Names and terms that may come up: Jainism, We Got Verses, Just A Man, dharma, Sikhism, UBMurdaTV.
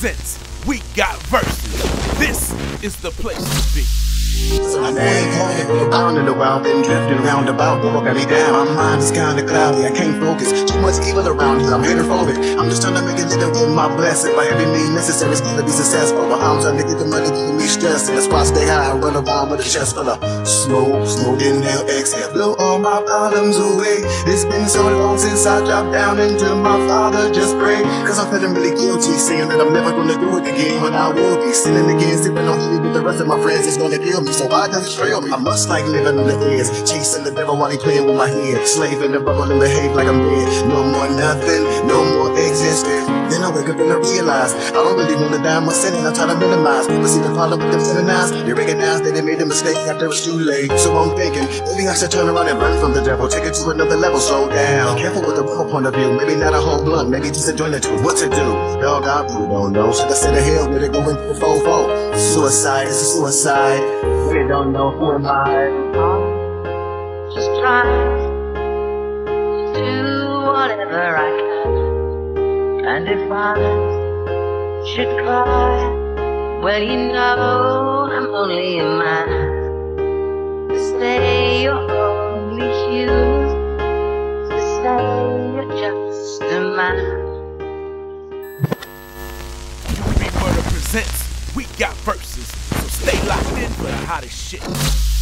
presents We Got Verses. This is the place to be. So I ain't going to be bounding around, been drifting round about, but what got me down? My mind is kinda cloudy, I can't focus. Too much evil around here, I'm hydrophobic. I'm just trying to make a living, get my blessing. By every means necessary, it's gonna be successful. But I'm trying to get the money, keep me stressed. And that's why I stay high, I run around with a chest full of smoke, inhale, exhale, blow all my problems away. It's been so long since I dropped down into my father, just pray. Cause I'm feeling really guilty, saying that I'm never gonna do it again. But I will be sinning again, sipping on heat with the rest of my friends. It's gonna kill me, so why does it trail me? I must like living on the edge, chasing the devil while he playing with my head, slaving the bubble and behave like I'm dead. No more nothing, no more existence. Then I wake up and I realize I don't really want to die, my sin, and I try to minimize. But see the problem with them sinning eyes, they recognize that they made a mistake after it's too late. So I'm thinking, maybe I should turn around and run from the devil, take it to another level, slow down. Be careful with the whole point of view, maybe not a whole blunt, maybe just a joint or two. What to do? Dog, I really don't know. Should I sit a hill with it going for fofo? Suicide is a suicide. We don't know who am I. I'm just trying to do whatever I can. And if I should cry, well, you know I'm only a man. To say you're only human, to say you're just a man. UBMurda presents We Got Verses, so stay locked in for the hottest shit.